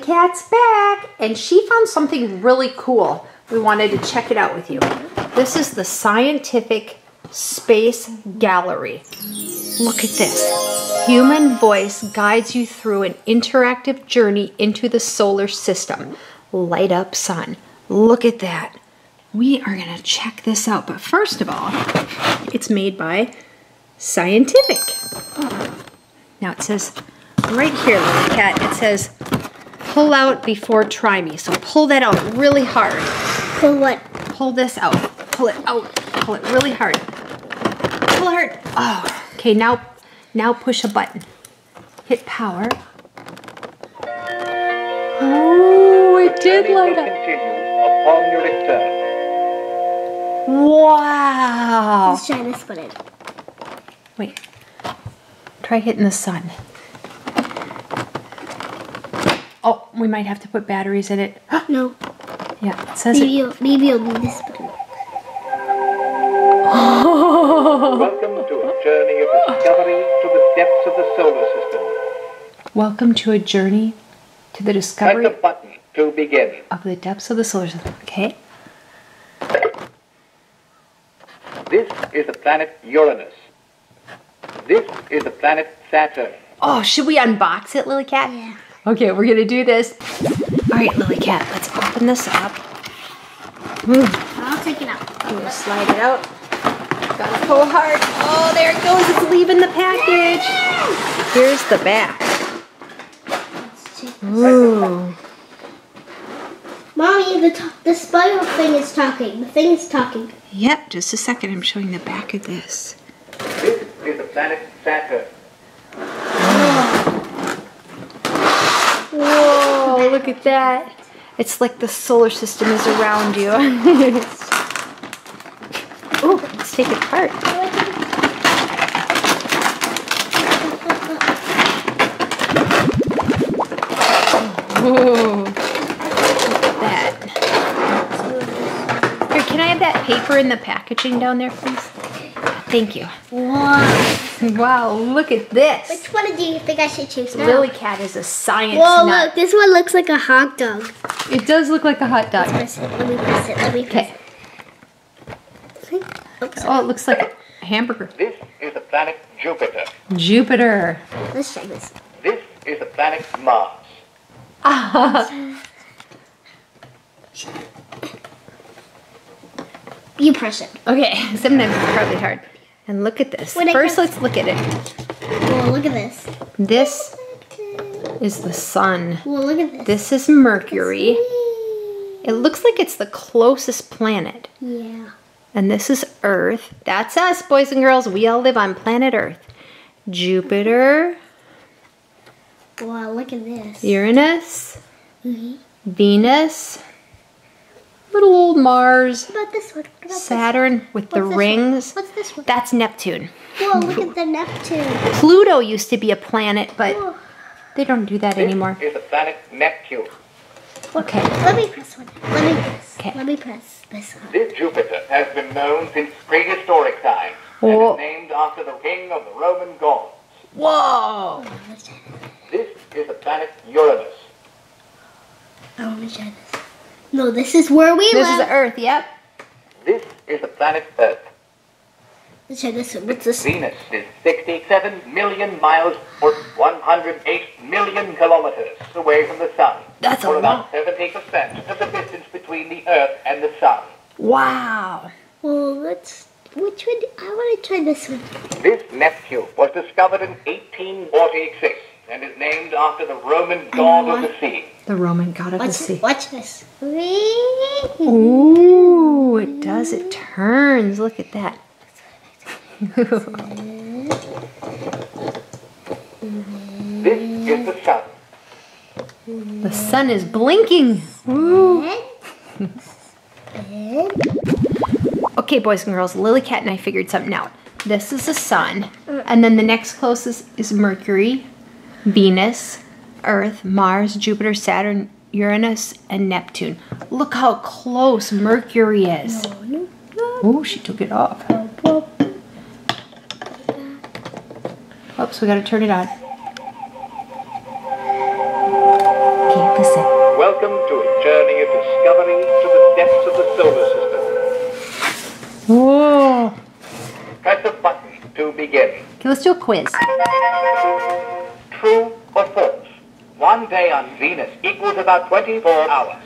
Lillykat's back, and she found something really cool. We wanted to check it out with you. This is the Scientific Space Gallery. Look at this. Human voice guides you through an interactive journey into the solar system. Light up sun. Look at that. We are gonna check this out, but first of all, it's made by Scientific. Now it says, right here, Lillykat, it says, pull out before try me. So pull that out really hard. Pull what? Pull this out. Pull it out. Pull it really hard. Pull hard. Oh, okay, now push a button. Hit power. Oh, it did light up. Upon your return. Wow. Let's try this button. Wait. Try hitting the sun. Oh, we might have to put batteries in it. No. Yeah, it says maybe I'll do this button. Oh. Welcome to a journey of discovery to the depths of the solar system. Welcome to a journey to the discovery Press the button to begin. Of the depths of the solar system. Okay. This is the planet Uranus. This is the planet Saturn. Oh, should we unbox it, Lillykat? Yeah. Okay, we're gonna do this. All right, Lillykat, let's open this up. I'll take it out. I'm gonna slide it out. Gotta pull hard. Oh, there it goes. It's leaving the package. Yeah! Here's the back. Let's take this. Ooh. Mommy, the spiral thing is talking. The thing is talking. Yep. Just a second. I'm showing the back of this. This is the planet Saturn. Whoa, look at that. It's like the solar system is around you. Oh, let's take it apart. Whoa, look at that. Here, can I have that paper in the packaging down there, please? Thank you. Wow. Wow, look at this. Which one do you think I should choose now? Lillykat is a science nut. Whoa, look, this one looks like a hot dog. It does look like a hot dog. Let's press it. Let me press it. Let me press it. Okay. Oh, it looks like a hamburger. This is the planet Jupiter. Jupiter. Let's check this. This is the planet Mars. You press it. Okay, sometimes it's probably hard. And look at this. First, let's look at it. Well, look at this. This is the sun. Well, look at this. This is Mercury. It looks like it's the closest planet. Yeah. And this is Earth. That's us, boys and girls. We all live on planet Earth. Jupiter. Wow, look at this. Uranus. Mm-hmm. Venus. Little old Mars. What about this one? What about Saturn this one? With the rings. What's this one? That's Neptune. Whoa, look at the Neptune. Pluto used to be a planet, but they don't do that anymore. This is the planet Neptune. Okay. Let me press one. Let me press. Okay. Let me press this one. This Jupiter has been known since prehistoric times and is named after the king of the Roman Gauls. Whoa. This is the planet Uranus. I want to try this. No, this is where we live. This is Earth, yep. This is the planet Earth. Let's try this one. What's this? Venus is 67 million miles or 108 million kilometers away from the sun. That's a lot. About 70% of the distance between the Earth and the sun. Wow. Well, which one? I want to try this one. This Neptune was discovered in 1846 and is named after the Roman god of the sea. The Roman god of the sea. Watch this. Ooh, it does. It turns. Look at that. This is the sun. The sun is blinking. Ooh. Okay, boys and girls, Lillykat and I figured something out. This is the sun, and then the next closest is Mercury, Venus, Earth, Mars, Jupiter, Saturn, Uranus, and Neptune. Look how close Mercury is. Oh, she took it off. Oops, we gotta turn it on. Okay, this to a journey of discovery to the depths of the solar system. Whoa! Press the button to begin. Okay, let's do a quiz. True or false? One day on Venus equals about 24 hours.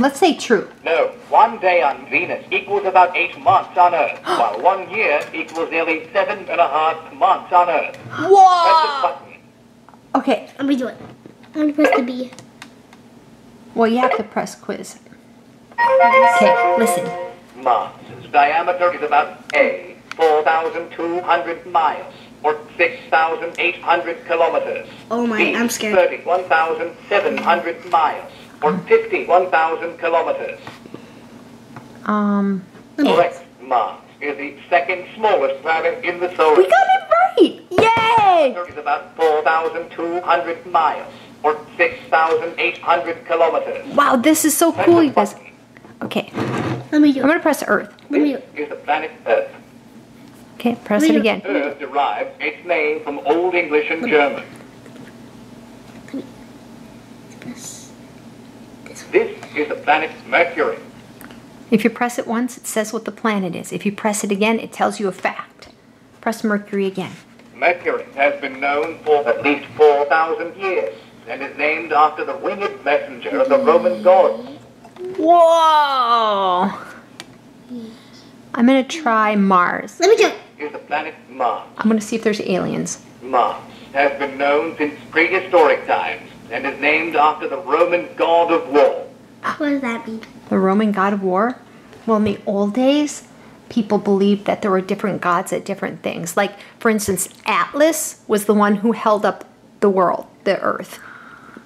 Let's say true. No, one day on Venus equals about 8 months on Earth, while 1 year equals nearly 7.5 months on Earth. Whoa! Press the button. Okay, I'm gonna do it. I'm gonna press the B. Well, you have to press quiz. Okay, listen. Mars's diameter is about A, 4,200 miles, or 6,800 kilometers. Oh my, B, I'm scared. 31,700 miles. Or 51,000 kilometers. Correct. Mars is the second smallest planet in the solar system. We got it right! Yay! It's about 4,200 miles, or 6,800 kilometers. Wow, this is so cool, you guys. Okay. I'm going to press Earth. This is the planet Earth. Okay, press it again. Earth derives its name from Old English and German. This is the planet Mercury. If you press it once, it says what the planet is. If you press it again, it tells you a fact. Press Mercury again. Mercury has been known for at least 4,000 years and is named after the winged messenger of the Roman gods. Whoa! I'm going to try Mars. Let me go. Here's the planet Mars. I'm going to see if there's aliens. Mars has been known since prehistoric times and is named after the Roman god of war. What does that mean? The Roman god of war? Well, in the old days, people believed that there were different gods at different things. Like, for instance, Atlas was the one who held up the world, the earth.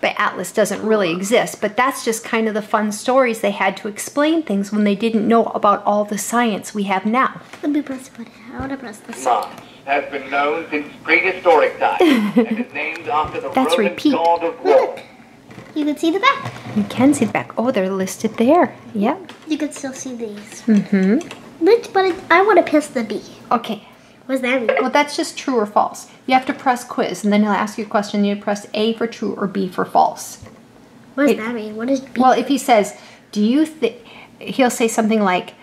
But Atlas doesn't really exist. But that's just kind of the fun stories they had to explain things when they didn't know about all the science we have now. Let me press the button. I want to press this. Has been known since prehistoric times and is named after the Roman god of war. You can see the back. You can see the back. Oh, they're listed there. Yep. You can still see these. Mm-hmm. But I want to press the B. Okay. What does that mean? Well, that's just true or false. You have to press quiz, and then he'll ask you a question. You press A for true or B for false. What does that mean? What is B? Well, if he says, do you think, he'll say something like,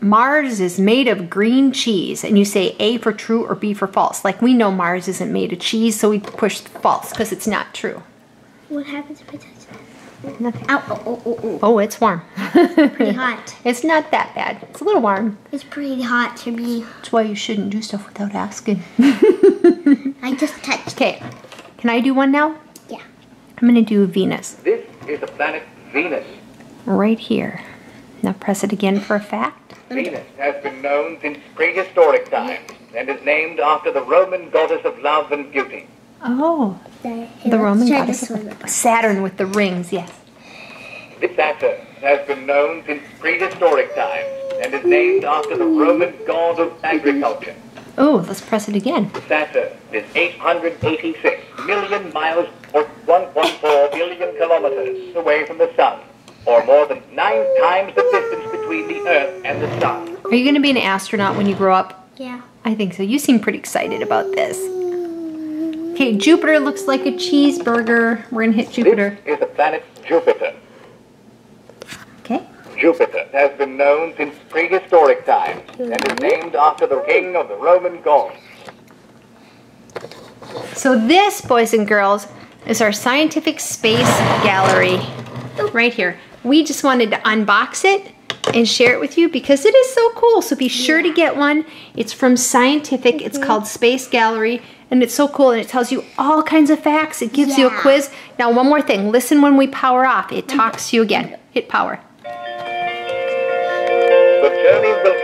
Mars is made of green cheese, and you say A for true or B for false. Like, we know Mars isn't made of cheese, so we push false because it's not true. What happens if I touch that? Nothing. Ow, oh, oh, oh, oh, it's warm. It's pretty hot. It's not that bad. It's a little warm. It's pretty hot to me. That's why you shouldn't do stuff without asking. I just touched. Okay, can I do one now? Yeah. I'm going to do Venus. This is the planet Venus. Right here. Now press it again for a fact. Venus has been known since prehistoric times and is named after the Roman goddess of love and beauty. Oh, the Roman goddess of love. Saturn with the rings, yes. This Saturn has been known since prehistoric times and is named after the Roman god of agriculture. Oh, let's press it again. Saturn is 886 million miles or 1.4 billion kilometers away from the sun, or more than 9 times the distance between the Earth and the Sun. Are you going to be an astronaut when you grow up? Yeah. I think so. You seem pretty excited about this. Okay, Jupiter looks like a cheeseburger. We're going to hit Jupiter. This is the planet Jupiter. Okay. Jupiter has been known since prehistoric times and is named after the king of the Roman gods. So this, boys and girls, is our Scientific Space Gallery right here. We just wanted to unbox it and share it with you because it is so cool. So be sure to get one. It's from Scientific. It's called Space Gallery. And it's so cool. And it tells you all kinds of facts. It gives you a quiz. Now, one more thing. Listen when we power off. It talks to you again. Hit power. The journey will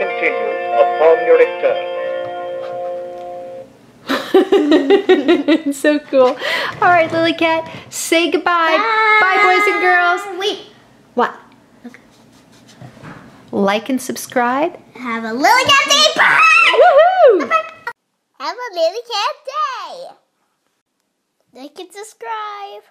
continue upon your return. It's so cool. All right, Lillykat, say goodbye. Bye. Bye, boys and girls. Wait. What? Okay. Like and subscribe. Have a Lillykat day. Bye. Woohoo! Bye-bye. Have a Lillykat day. Like and subscribe.